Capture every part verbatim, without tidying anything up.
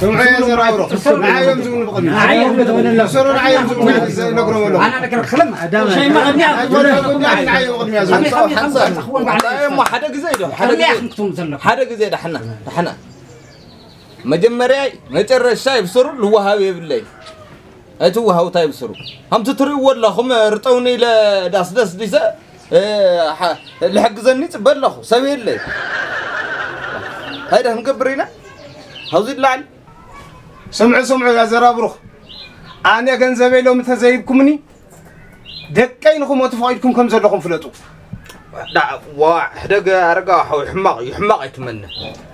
سمعي زين عبرو معايا مزون بقلنا معايا بقلنا لا سرور معايا مزون نقرو له انا نكرخ لم شي ما غني معايا بقلنا زين صح حدا زيده حدا يحكتم زلك حدا زيده حنا حنا مجمري نترش شايب سرور هو هاوي بالله اتو هاو تايب سرور هم تتري ولا هم رطوني لداس داس ديسا الحق زني تبلخو سوي لي هيدا مكبرينا هاوزيد لعن سمعوا سمعوا يا زرابروخ انا غنزبي لهم تزايبكمني دقينكم وتفايدكم كم زلكم فلطو لا واحد ارقاحو حماق يحماق يتمنى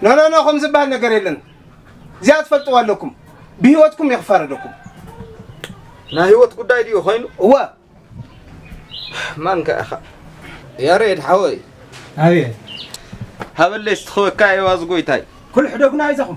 لا لا لا خمس بها نغير يلن زيات فلطوا لكم بهوتكم يغفر لكم لا هوت قداي ديو خاينو هو مانك اخا يا ريت حوي هاي هبلش تخوكاي وازغويتاي كل حدقنا يزخم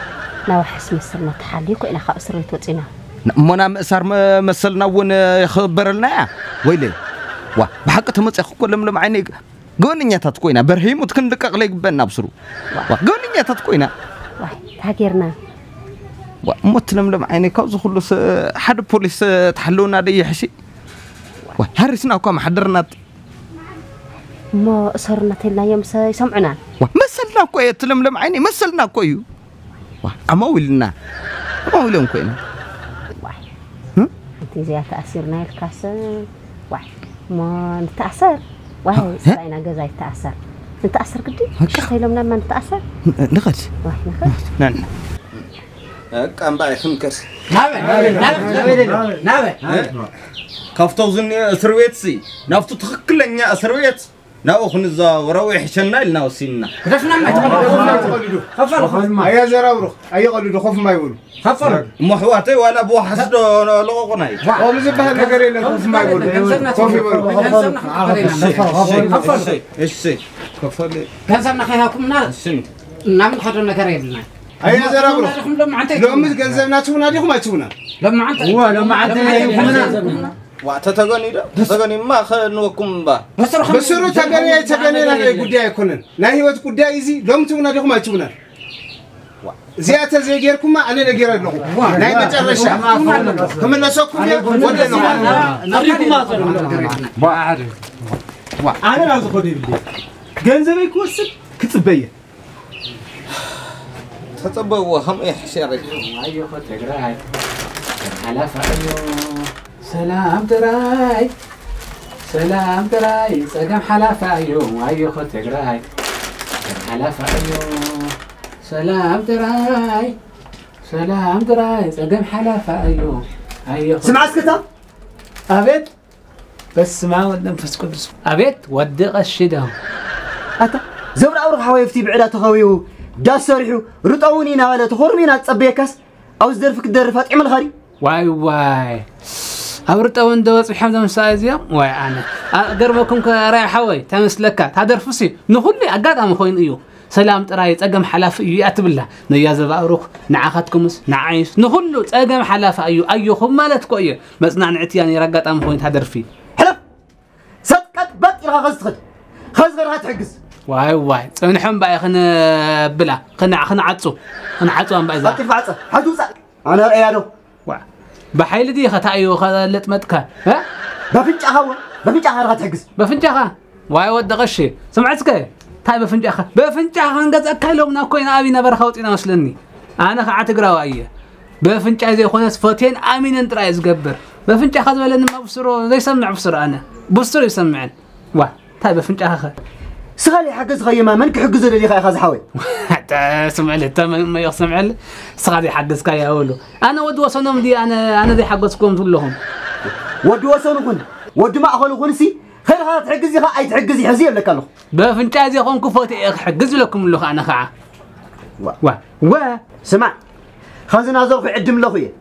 ناو حس مسلنا تحاليكو إلى خاسرة وتينا. منا مسار مسلنا ون خبرنا ويلي. واه بحقتهم تأخذوا لم لم عيني قوني يتتكوينا برهيم وتكن لك أغلق بنا بسرو. واه قوني يتتكوينا. واه هاجرنا. واه موت لم لم عيني كوز خلص حد بوليس تحلونا دي حشي. واه هرسنا وكم حضرنا. ما صرنا تلا يوم سمعنا. واه مسلنا كوي تلم لم عيني مسلنا كويو. أمويلنا أمويلهم كوينا واحد هم؟ أنت زي تأثيرنا الكاسر واحد ما نتأثر واحد سلاينا جزاي تأثر نتأثر قدي؟ تخيلهم لما نتأثر؟ نخد واحد نخد؟ نعم كان باي خنكس نعم نعم نعم نعم كافتو ظني أسرويتسي نافتو تخكلني أسرويت ناخذ الزاغراوي حشنا لنا وسينا كتفنا ما تقلدوا خفر يا زراورخ اي قلدوا خف ما يقولوا خفر محواتي ولا بو حسد لققناي هو مزبها النغير اللي خف ما يقولوا خف يقولوا خفر خفر ايش خفر كذبنا خياكمنا السن نعمل حد النغير يبلنا اي زراورخ لو مز كذبنا تشونا ديكم اتشونا لما انت هو لما عندنا واتتغني دا تغني ما خنوكم با بسرو تغني تغني لا غداي يكونن لا هيوت غداي زي لم تونا دكم اتونا زياته زي غيركم انا نغير لكم لا مترشا كما نسوكم ولا نريكم ما با عارف وا انا لازم خدي بلي غنزبي كوسب كتبيه تتبوا هم احشر ايوه تغراي على فايو سلام تراي سلام تراي سلام حلافة أيوه أيوه خد تجراي حلافة أيوه سلام تراي سلام تراي سلام حلافة أيوه أيوه سمع سكتة أبيت بس ما ودنا نفسكم أبيت ودق الشدهم أتا زمر أورخ حوايفتي بعدا تخويه داس سرحو رطوني ناولا تخورمينا تصبيكس أو زدرفك درفات عمل خري واي واي أورت أون دوت بحمد مساعزيا وأنا أقربكم كراي حوي تمس لك هذا رفسي نقول لي أجد أم خوين إيو سلام تراي تأجم حلف إيو أتبله نيازة بأروك نعاقدكم نعيش نقول له تأجم حلف إيو أيو خم مالتكو إيو بس نعنعتياني رجعت أم خوين هذا رفي حلف صدقت بطل غزغر غزغر هتحجز واي واي نحن بقى خنا بلا خنا خنا عطسو خنا عطسو أم بقى زات عطسو هتوصل أنا رأيانو بحيل دي خطا ايو خلت متك ها بفنجخه بفنجخه غتحجز بفنجخه واي ودغشي سمعتك تاي بفنجخه بفنجخه غنقزك كايلومنا كوين ابي نبر خوطينا مسلني انا خعت قراويه بفنجا زي خلاص فاتين آمين أنت رأيز جبر بفنجا خذ ولا نما بصره لا يسمع بصره أنا بصره يسمعن واه طيب بفنجا آخر سخالي حجز خي ما منك حجز اللي خي خذ حوي حتى سمع له تم ما يسمع له سخالي حجز كاي أقوله أنا ود وصنهم دي أنا أنا ذي حجزكم كلهم ود وصنهم ود ما أقوله خنسي خير هذا حجز يخ أي حجز يحزي ولا كله بفنجا زي خون كفاتي حجز لكم اللي أنا خا واه واه وا. سمع خازنا زوق عدم لخويا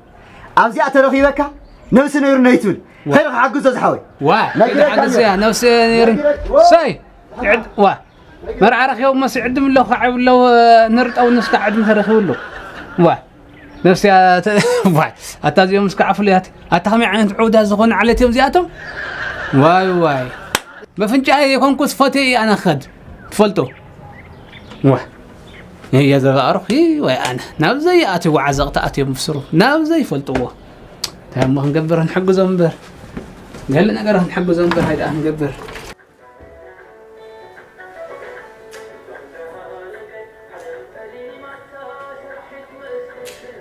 ابزي اترخي بكا نفس نير نيتول خير حقوز زحوي واه حقوزيا نفس نير ساي عد واه مرعرخ يوم ما سعدم لو خعب لو نرد او نسكع عدم ترخي له واه نفس يا واه اتا يوم سكع فليات اتا ما عند عوده زغون على تيم زياتهم واي واي ما فنجاي يكون كسفتي انا خد تفلتو واه هي هذا أرخي وأنا نابزي أتي وعزقت أتي بفسره نابزي فلتوه تهم هنقبر هنحق زنبر قال لنا قرر هنحق زنبر هيدا هنقبر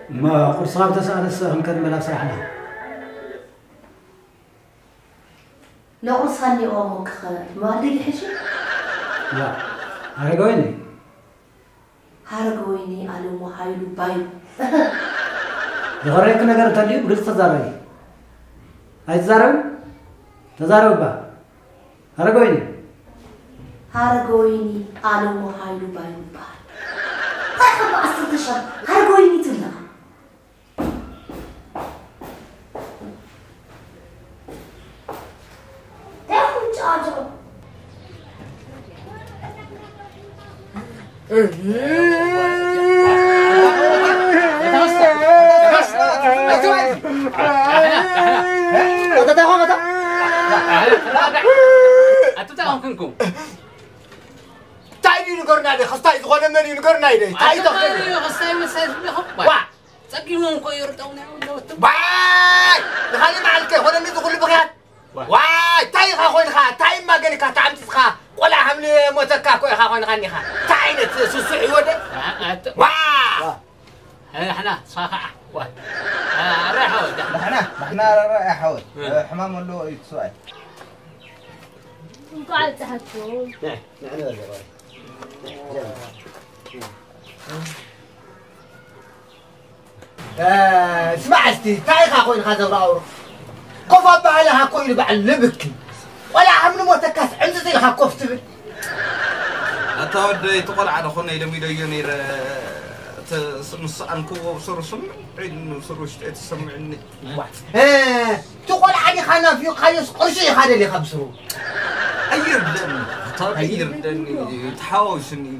ما قل صعب تسأل السهل نكمل أسرحنا لا قل صلي أمك ما عندك حشي لا هاي قويني هارغويني على محايلو بايو غريك نغر تلي بلص تزاري اي تزارو تزارو با هارغويني هارغويني على محايلو بايو با طيب اصل تشرب هارغويني تلا تاخذ جاجو ايه اسمع استي تعي خاوين هذا براور قف بعلها كويل بعلبك ولا عمرو متكاس عند زي خاكوف تبل اتود تقول على خنا يدمي ديونير نص انكو بصر سم عيد نصر وش تسمعني اه تقول علي خنا في قيس قرشي هذا اللي خبصه اير دم طار اير دم تحاوش اني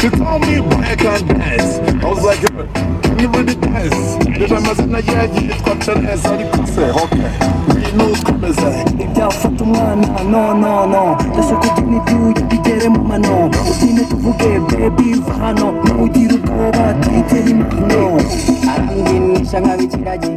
She told me black and dance. I was like, you really dance. Did I mess in the yard? It's got your hands on the cassette. Okay. We know it's coming. It down for the man. No, no, no. That's what you need to do. You get a mama. No. You need to forget, baby. I know. No, you don't go back. You tell him no. I'm getting shanghai chiraji.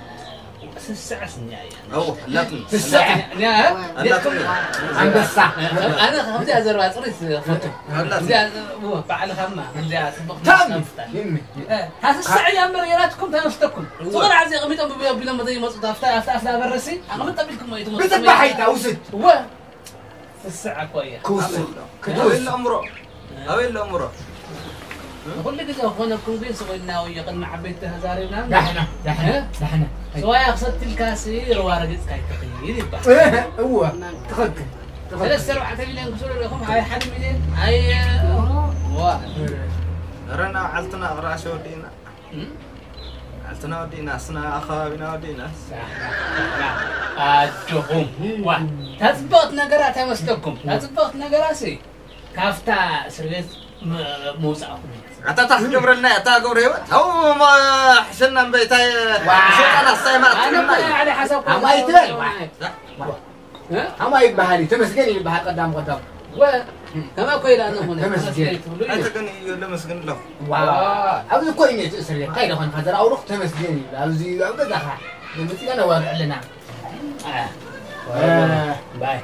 الساعة سنياية أوه لكن الساعة نعم لكن عند الساعة أنا خمسة أزر وأزرس خطو خمسة أبوه بعد خمة خمسة أسبوع تام هذا الساعة يا مريراتكم تنفتكم صغر عزيز قمت أبو بيا بلا ما زي ما صدفت أفتح أفتح أفتح برسي قمت أبيكم ما يتم بتبحيت أوسد و الساعة كوية كوسد كوسد الأمر أوي الأمر اقول لك اذا اخواننا الكوردين سوينا وياك ما حبيت هزارينا دحنا دحنا دحنا سواء قصدت الكاسير وارجت كاي تقييد بقى هو تخك ثلاث سبعات اللي ينقصوا لهم هاي حد منين هاي واحد رنا علتنا غراش ودينا علتنا ودينا سنا اخابنا ودينا ادهم وتثبت نغرات يمسككم تثبت نغراسي كافتا سريت موسعه عطا تخبرنا عطا قوريو هو ما حشنا بيتاي شيطان الصيمات انا على حسب امايتل ها امايت بحالي تمسكني بحال قدام قدام كما كويلا انا هنا تمسكني تمسكني لمسكن له واه ابو كويني تسري قايله هون هذا اروح تمسكني لازم ابدا دخل لمسكني انا واقع لنا باي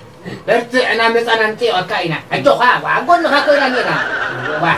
برتعنا مثلا انت وكاينا اجوها واقول لها كويلا لنا واه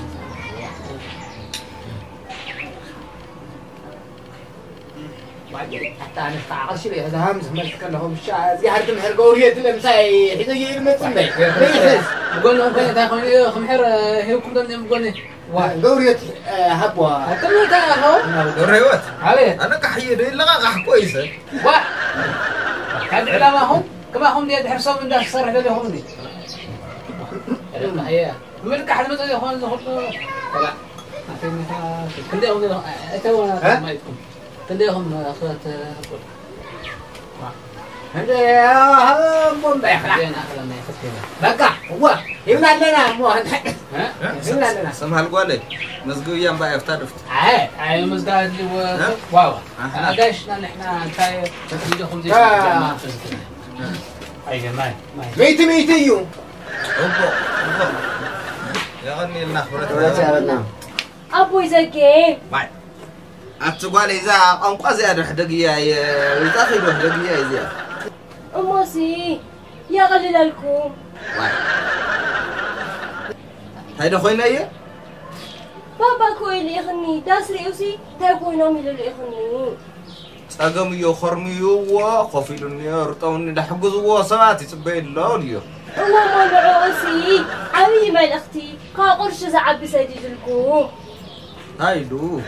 حتى أنا استعرض شوي هذا همزة ما تكلم لهم الشاعر يا حرد محر قورية المساي حيدو يجي المتن بي ليش بقول لهم كذا تاخذون إيه محر هيو كم دم بقولني قورية هبوا كم تاخذون قوريات عليه أنا كحيدي لا قح كويسة وا كان علامهم كما هم دي يحرصون من ده صار هذا لهم دي الحياة من كحد ما تيجي هون نحطه لا كده هم أتوا ما يكون كلهم اخوات اقول هذا ها بون بيخلع بقى هو يمنع لنا مو يمنع لنا سمح القولي مسقو ايام بقى افترفت اي اي مسقا اللي واو عشنا نحن نتاي تجيكم زي اي جماعه ميت ميت يوم يغني لنا خبرتنا ابوي زكي أتقول إذا أنقذ يا حدقية إذا خير حدقية إذا أموسي يا غليل لكم هيدا خوينا إيه بابا كوي ليخني تاسري أوسي تاكوينا ميلو ليخني أقاميو خرميو وخفيلوني أرطوني لحقوز وصماتي تبين لوليو أما مالعو أوسي عمي مال أختي قاقرش زعب بسيدي لكم هايلو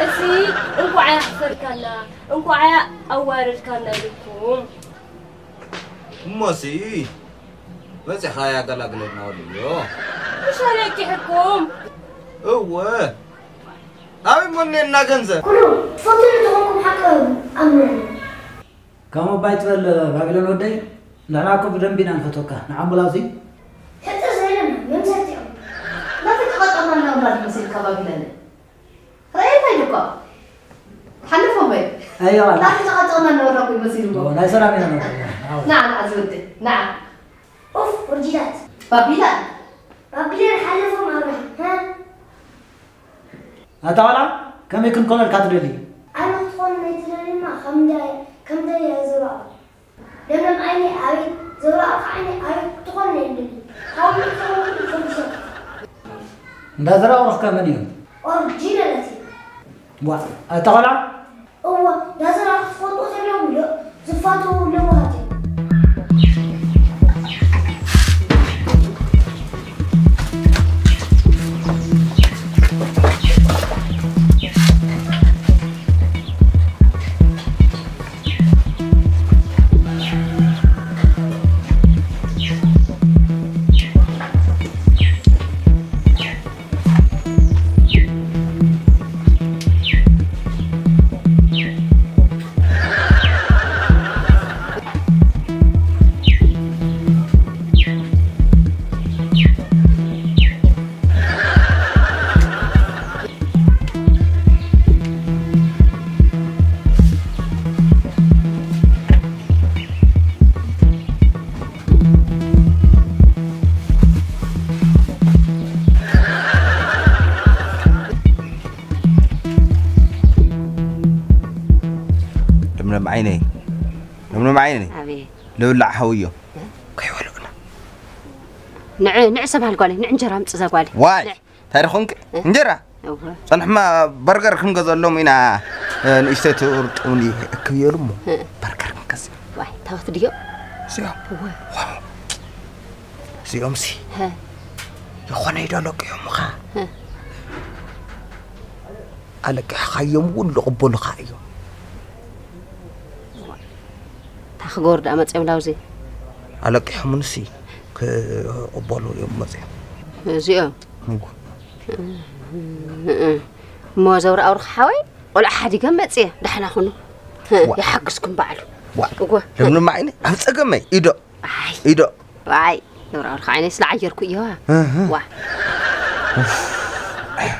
اسي انكو عيا حفر كنا انكو عيا اوارد كنا لكم موسي بس خايا قال لنا وليو مش عليك حكم اوه ابي مني نغنزه فمن لهم حكم امر كما بايتل راجلن ودي لراكو بدنبينا نفتوكا نعم بلاصي حتى زينا من زيتي ما تتقطع من نبر مسير كبابلنا هاي حلفهم ايه؟ ايوه لا تتقطعنا نورك المسير بابا لا يسرع منها نعم عزوتي نعم اوف ورجيلات بابيلا بابيلا حلفهم اروح ها هتولع كم يكون كولر كاتريلي؟ انا خطفون ميتريلي ما كم داي كم داي يا زراعة لما معيني عريض زراعة عيني عريض تقول لي اللي هاولي تقول لي كم شيء ده زراعة ورخ كمان يوم ورجيلة واه تغلع هو لازم اخفض وتلوم له زفاته ولواتي عيني لو معيني لو لا حويه كيولونا نع نعسب هالقالي نعنجرها متسا قالي واي تاريخونك نجرة صنح ما برجر كم قصد لهم هنا نشتت ورتوني كبيرهم برجر كم قصد واي تاخذ ديو سيوم واو سيوم سي يا خنا يدلك يا مخا على كحيم ولا قبل خايم تاخذ دامت يوم لوزي على كحمن سي قبلوا يوم مزيا زيوم ما زور أورخ حوي ولا أحد يجمد زيه ده إحنا خلنا يحقسكم بعلو. وقول. لمن معين؟ أنت جمعي إيدو. إيدو. واي زور أورخ عيني سلعة يركو إياه. واي. واي.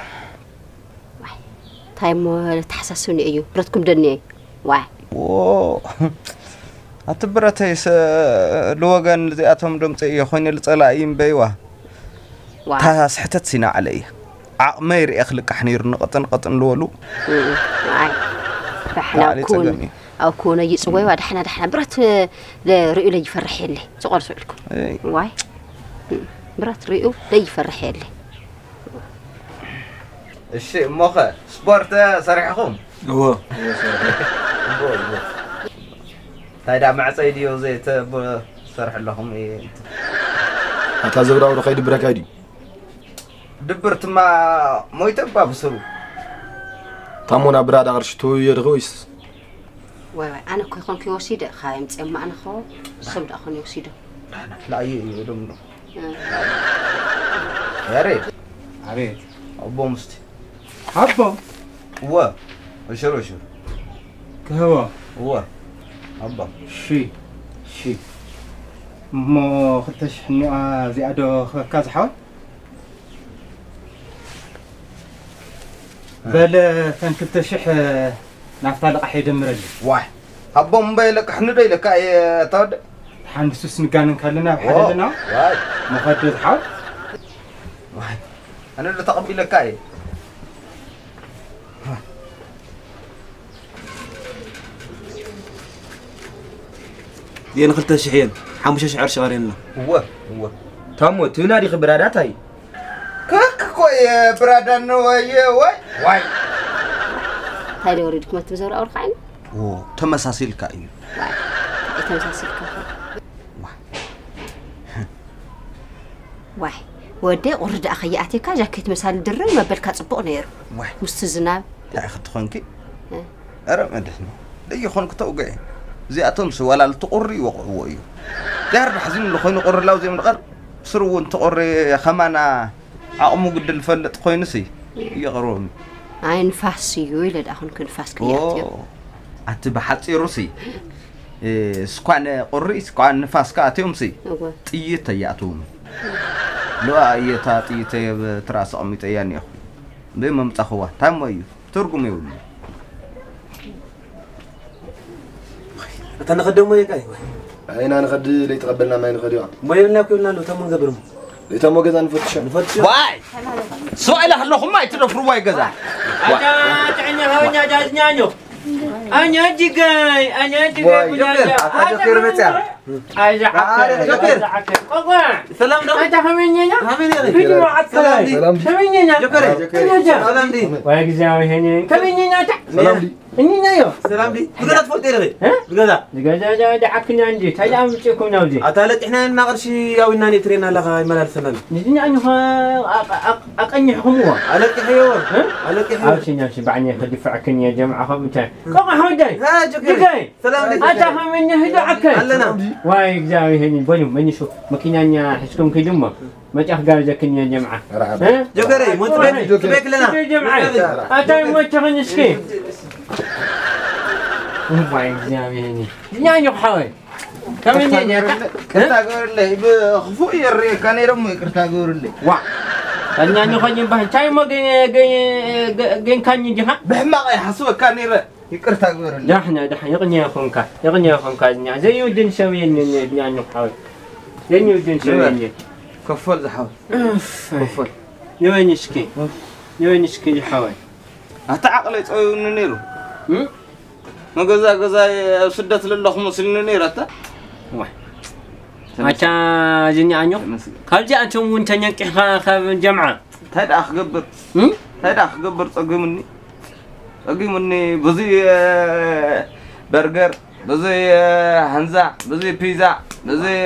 تايم تحسسوني أيو براتكم دني. واي. واو. أتبرت هيس لوجن أتهم دمت إياه خلني لطلعين بيوا. واي. تحسحتت سنا عليه. ما يري أخلك حنير نقطن قطن لولو. عاي. رحنا أكون أكون أجي سوي واحد حنا رحنا برات رئو لي يفرح لي سؤال سؤالكم. واي. برات رئو لي يفرح لي. الشيء مخه سبورت صريحهم. هو. هذا مع سيدي وزيت صرح لهم إيه. هتلاقي برا ورقيد بركادي. دبرت ما مويت بابسرو. تامونا براد عرشتو يرغويس. واي واي أنا كي خنكي وسيدة خايم تسمى أنا خو سمد أخوني وسيدة. لا يي يدومنا. يا ريت. عريت. أبو مستي. أبو. هو. وشرو شرو. كهوا. هو. أبو. شي. شي. ما خدتش حنوعة زي أدو كذا حوال. بل فانكت شح نعطالق حيد مرلي واي هبو موبايلك حنا دايلك اي تود حنسوس نكان كلنا بحال لنا واي ما خدت حد واي انا اللي تقبل لك اي ديال خلت شحين حمش شعر شغارين هو هو تامو تنادي خبراتاي برادان واي واي واي هاي أريدك ما تزور أورخ عين أوه تم ساسيلك أيوه واي تم ساسيلك واي واي ودي أرد أخياتك جاكيت مثال درن ما بالك تبونير واي مستزنا لا أخذت خنكي أرى ما دحنا ليه خنك توقعي زي أتمس ولا لتقري وقعوا أيوه تعرف حزين اللي خلينا نقر لو زي من غير سرو وتقري خمانة عمو قد الفلت قينسي يغروني عين فاسي ويلد أخن كن فاسك ياتي أتبع حتى روسي سكان قري سكان فاسكاتي أمسي تيجي تياتهم لا يتا تيجي تي تراس أمي تياني أخو دايما متأخوه تام ويو ترجم يومي أتنقدم وياك أيوة عين أنا قد ليت قبلنا ما ينقدم ما يلنا كلنا لو تامن قبلهم لتمو جزا نفتش نفتش واي سؤال اللهم ما يترف رواي جزا انا تعني هوني جازنانو انا ديجاي انا ديجاي بجازا هذا خير متى عايز اعكر اوه سلام دم انت همينينا همينينا فيديو على السلام همينينا جوكري جوكري سلام دي واي جزاوي هني همينينا سلام دي هنينا يا سلام دي بغات فوتيري ها بغات دجاجه دعكنا عندي تعال امشيكم ناودي اتالت احنا ما غير شي ياوينا نترينا لها مال سلام نجينا انه اقنعهم هو على الحيوان ها على الحيوان امشي امشي بعني دفعكن يا جماعه فهمتي كما هودي ها جوكري سلام دي انت همينينا هدعك واي جاوي هني بني مني شو مكينانيا حسكم كيدمه ما تاخذ جاكني يا جماعه ها جوكري مو تبيك تبيك لنا يا جماعه اتاي مو تاخذني شكي واي جاوي هني يعني يحاول كم يعني كنت اقول لي بخفو يري كان يرمي كنت اقول لي وا يعني خني به تاي مو جن كان جها بحماقي حسوه كان يري يكرت أقول لا إحنا ده يغني أخونك يغني أخونك أزني زي يودين شويني يعني نحاول زي يودين شويني كفول حاول كفول يوين يشكي يوين يشكي يحاول أتعقلت أو ننيرو ما جزا جزا سدت لله خمسين نيرة تا واحد أتاجني عنيو هل جاء تومون تنيك خا خا جمعة تاد أخ جبر تاد أخ جبر أجي مني أجي مني بزي برجر بزي هنزا بزي بيزا بزي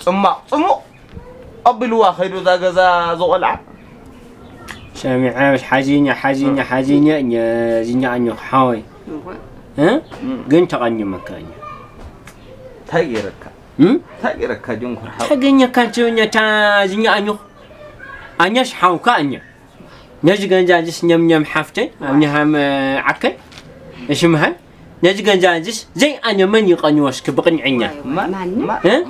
صمّا صمّو أبي لوا خير ذا جزا زوالع شامع مش حزينة حزينة حزينة يا زينة عنيو حاوي ها قنت عنيو مكاني تغيرك هم تغيرك جونكر حاوي تغيرني كاتوني تا زينة عنيو أنيش حاوك أني نجينا جالس نم نم حفتي ونهم عكى إيش مهم نجينا جالس زي أنا مني قنوش كبرني عنا ها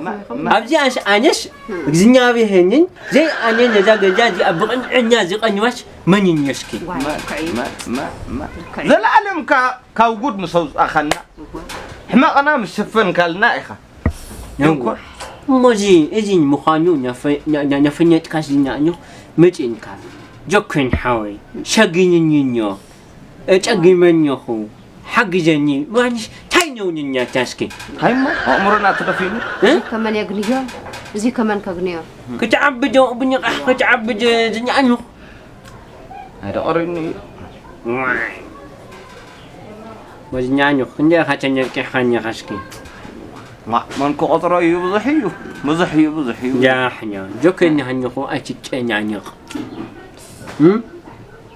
أبدي أش أنيش زينا بهنين زي أنا نجينا جالس أبرني عنا زي قنوش مني نيشكي لا لا علم ك كوجود مصوص أخنا إحنا أنا مشفن كالنائخة يمكن ماجي إذن مخانو نف ن نفنيت كازينانو متين كان جوكن حاوي شقينينيو شقيمنيو هو حقيجني وانش تاينونينيا تاسكي هما عمرنا تدفين كمان يغنيو زي كمان كغنيو كتعبدو ابني كتعبد زينانو هذا أرني وزينانو خنجر خاتني كحاني خاسكي ما من كأطرة يبزحيو مزحيو بزحيو يا حنيا جوك إني هنيخو أتشين عنيق هم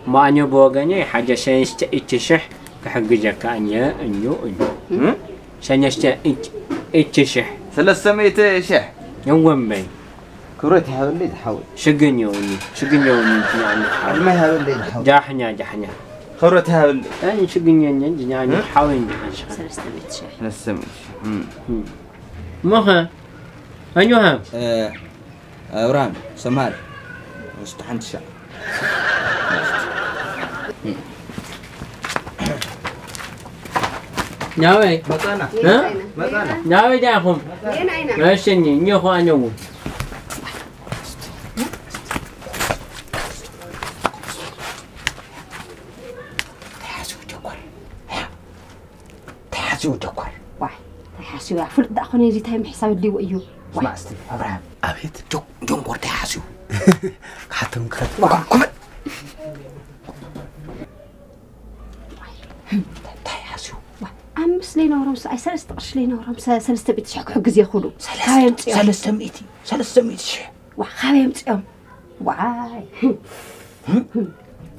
ما أني بوجاني حاجة سنست إتشح كحق جكانيا إنيو إنيو هم سنست إت إتشح ثلاث سميت إتشح يوم بين كرت هذولي تحول شقنيوني شقنيوني يعني ما هذولي تحول يا حنيا يا حنيا خرت هذولي أنا شقنيوني يعني حاولين ثلاث سميت إتشح ثلاث سميت هم ماها أيوها ااا أورام سمار مستحن شاء ناوي مكانة ها مكانة ناوي داهم ما شني نيوه أنو تحسو تقول تحسو تقول حسوا فرد أخوني ريتهم حساب اللي وقيو. ما أستي أبراهيم. أبيت جو جو قرطة حسوا. خاتم خاتم. كمل. تاي حسوا. أم سلينا ورمس أي سلست أشلينا ورمس سلست بتشحك حجز يخلو. سلست سلست ميتي سلست ميتي. وخايمت أم. واي.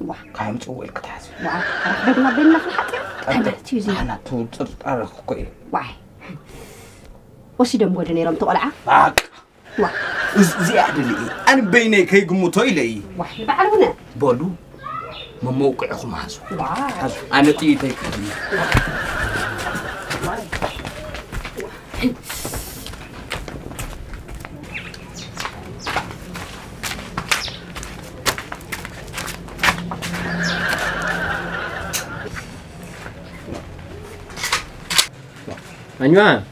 وخايمت أول قطع حسوا. راح بدنا بدنا خلحتي. أنا تيجي. أنا طول صرت أنا خوي. واي. وش دم ودني رم طالعة؟ باك. واه. زيادة لي. أنا بينك هيك مطيلي. واه. بعلونا. بالو. ما موقع خم حسو. واه. أنا تيجي تيجي. أنواع.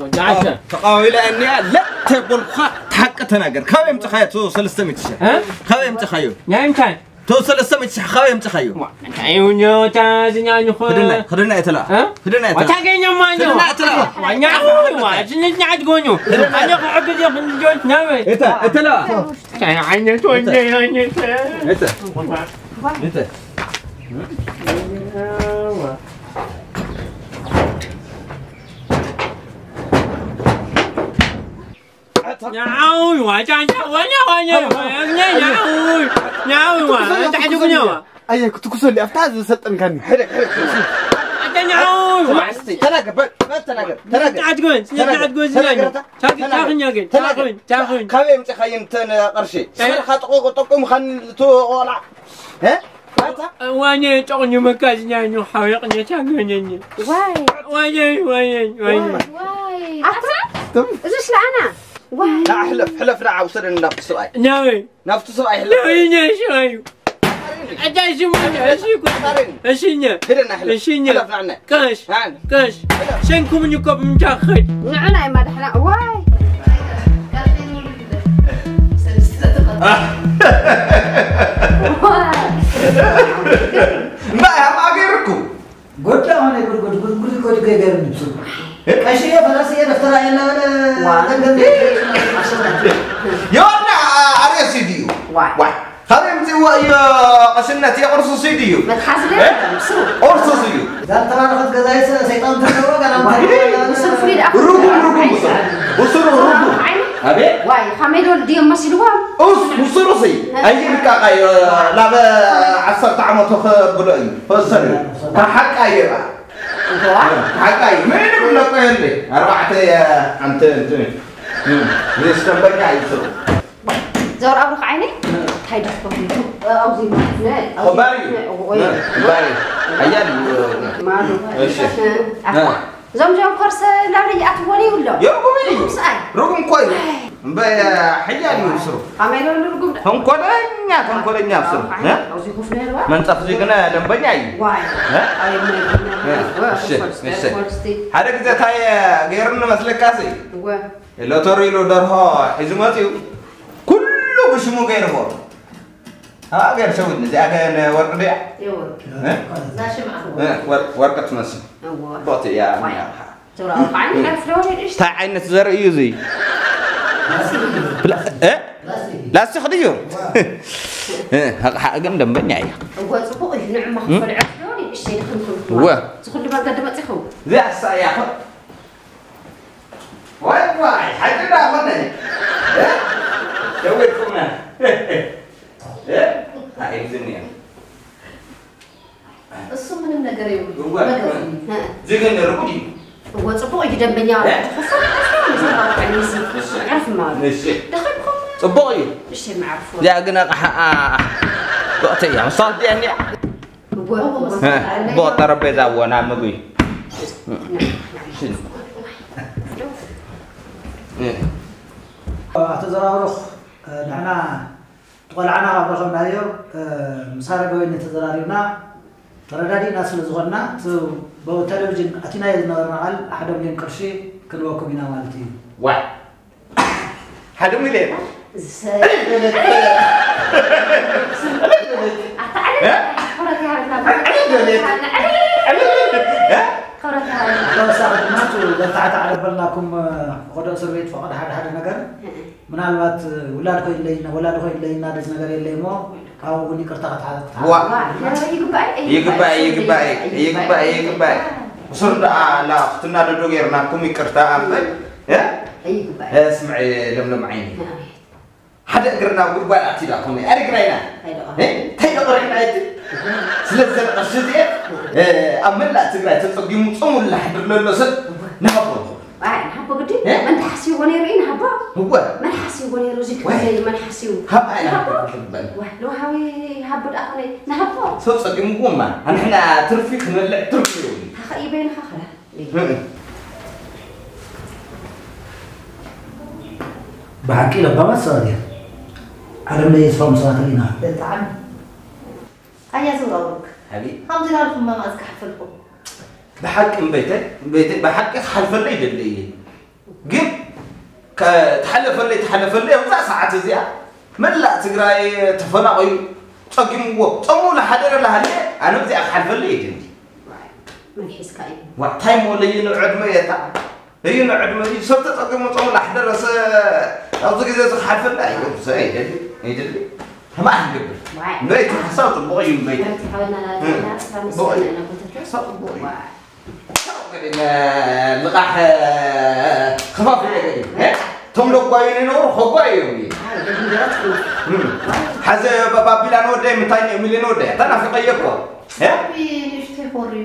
وجعتها تقاوي لأني لا تقول خا تحقتنا جر خاوي متخيل توصل السمية ها خاوي متخيل نعم كان توصل السمية خاوي متخيل أيونيو تازني أنو خلنا خلنا إتلا ها خلنا إتلا وتجيني ما نو خلنا إتلا ونعمل واجنني عتقونو أنا قاعد يخدم جوت نامي إتلا إتلا كان عيني تويني عيني إتلا إتلا إتلا نعوي وجان وجان وجان نعوي نعوي وجان تعجبني وجان أيه كنت كسر لي أفتح هذا السطن كان حرك حرك أنت نعوي وعسى تلاقي بس ما تلاقي تلاقي تعجبني تعجبني زين تاخذ تاخذني أجن تاخذني تاخذني خايم تخيم تنا قرشي سير خطوك وطقم خن تو ولا ها واني تغني مكازني وحرقني تعجبني واي واي واي واي أحسن إيش لعنة لا احلف حلف لا عاوز انا نفس راي ناوي نفس راي حلف ناوي شوي اجي شوي اشيك اشينا هنا اشينا حلفنا كاش كاش شنكم نكب متاخر انا ما دحنا واي ما ما غيركم قلت له انا قلت قلت قلت قلت اشياء فلاسيه نفترها انا انا يلا على سيديو واحد خلينا نسوي قسمنا تي قرصو سيديو ما تحاسبش قرصو سيديو ده طبعا ناخذ قضايا شيطان تروق انا متروق أبي؟ واي حميدو دي ماشي لوام. أوس مصروسي. أيام كأي لعب عصر طعمه تخ بلوي. فصل. تحك أيه بقى. تحك أيه. مين اللي كان لي؟ أربعة يا أنت أنت. ليش تبغى كأي شو؟ زور أبرق عيني. هاي دخلتني. أو زين. خباري. خباري. أيام. ما له. إيش؟ زوجهم قرص لعبة أطولي ولا؟ يا رقمي. رقم كويس. بحجاني وصرف. عملوا الرقم ده. هم كلنا هم كلنا وصرف. ها؟ من تفضيكنا لم بنيجي. ها؟ مش مش. هذا كذا تاي غيرنا مثل كاسي. لا ترى لو درها حزماتيو كله بشمو غيره. ها غير سوينا زي أكان ورق بيع. يور. ها؟ ناشم عروض. ها ور ورقة ناشم. باطي يا أمي يا رحا. ترى عين الفلوس إيش؟ تاع عين الزر يوزي. لا إيه؟ لا تستخدمه. ها حق جمدم بنيعي. هو سبوق نعمة خلع فلوس إيش يدخل. هو. تدخل بعد قدام تخو. لا سياحة. واي واي حتى لا مني. ها؟ جويكم أنا. ها؟ هايزني. الصوم من النجاري. هو. ها. زين الربودي. هو صبوا يجي دم بنيار. خصوصا خصوصا نعرف عن نسي. عارف ما. نسي. دخلكم. صبوا يجي. إيش ما عرفوا. لا قلنا ح. قطيع مصاد يعني. هو هو. ها. بوت ربي زاوية نعم أبوي. شنو. إيه. اعتذر أروح نحنا. ولعنا غبرهم داير مسارة قوية تزرارينا تردادي ناس لزغنا تو بوتلوجين أتينا يزنورنا على أحد منين كرشي كل وقت بينا والتي واحد أحد منين زين أتعلم خورك يا رب من الوقت ولا دخول لينا ولا دخول لينا دس نجار الليمو أو غني كرتاعة هذا. يجبا يجبا يجبا يجبا وصرنا لا ختنا دلوقتي ناكمي كرتاعة يا اسمع لملم عيني هذا قرنا وقبل أتيلا كمي أري قرينا هيه تيجي قرينا أنت سلسلة قصدي أمل لا تقرأ تلتقي مصمول لحد اللوسد نحبه نحبه قدي من تحسي ونيرين نحبه هو من حسي ونيروزك زي من حسي هبا نحبه لو هاوي هبد أخلي نحبه صوت صدق مقومة نحنا ترفيق نلع ترفيق هخي بين خخلة بحكي له بابا صادق على ما يصفى مصادقين بالطعم أيا زورك حبيبي خمسين ألف ما ماسك حفلكم بحق بيتك بيتك بحق حلف لي دلي جيب كتحلف لي تحلف لي وزع ساعة زيها من لا تقراي تفنقي تقيم وطمو لحدر لها ليه أنا بدي أحلف لي دلي من حس كاين وقتايم ولا ينعد ما يتعب ينعد ما يصير تقيم وطمو لحدر رس أو تقي زي تحلف لي يوم زي دلي يدلي ما أحبه بيت حصلت بوي بيت بوي صار بوي كنا لقاح خفاف ها تملك باين نور خبايوي حزب بابي لانو ده متاني ميلانو ده تنا في قيبه ها نشتي خوري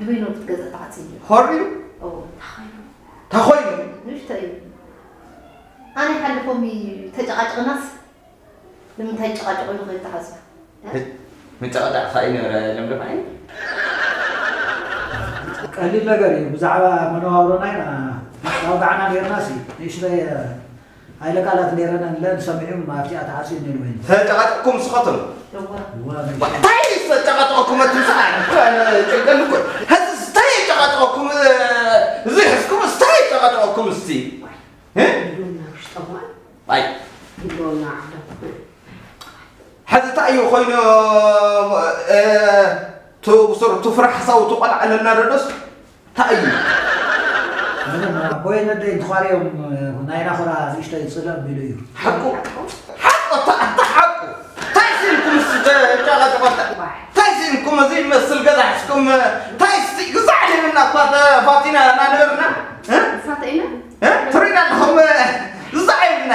دوينو تجزء تعطي خوري أو تخوي تخوي نشتي أنا حلفومي تجعت غناس لم تجعت غناس غير تحسب من تجعت خاين ولا لم تفعل قليل نجاري بزعبة منوهرونينا وضعنا غير ناسي إيش رأي هاي لقالات ليرنا لن سمعهم ما في أتعاسين الوين تقعدكم سقطن طيب تقعدكم تمسحان أنا تقول لكم هذا استي تقعدكم زيحكم استي تقعدكم استي ها مش طبعا طيب يقولنا عبد هذا تأيو خينا تو بصر تفرح صوت قلع على النار النص تأيي وين ندخل عليهم هنا ناخذ على ايش تيصلهم بليو حقه حقه حقه تايسينكم السجاده تاع غدا تايسينكم زين ما السلقه حسكم تايسي قصعلي من اخوات فاطينا نادرنا ها فاطينا ها ترينا لهم زعيمنا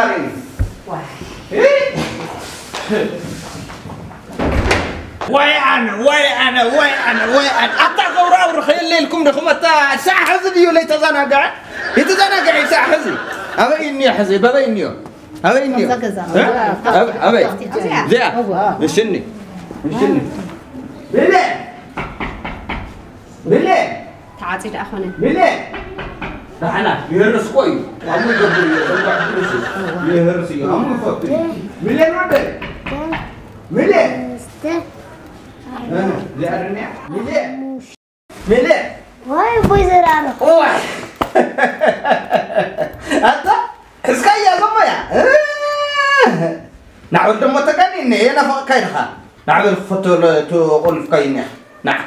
عمرين. إيه؟ واي انا واي انا واي انا واي انا حتى غوراور خليل لكم رخمتا ساعه حزبي ولا يتزنقع يتزنقع ساعه حزبي ابيني حزبي ابيني ابيني ابي زين نشني نشني بالله بالله تعاتي لاخونا بالله انا يهرس كويس عمو يهرس يهرس عمو يفطر بالله نودي بالله لأرنع مليح مليح واي بوي زرانه اوه انت اسكايا زمايا نعود دم تكني انا فكاينها نعمل فطور تقول كاينه نعم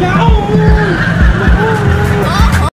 يا عمو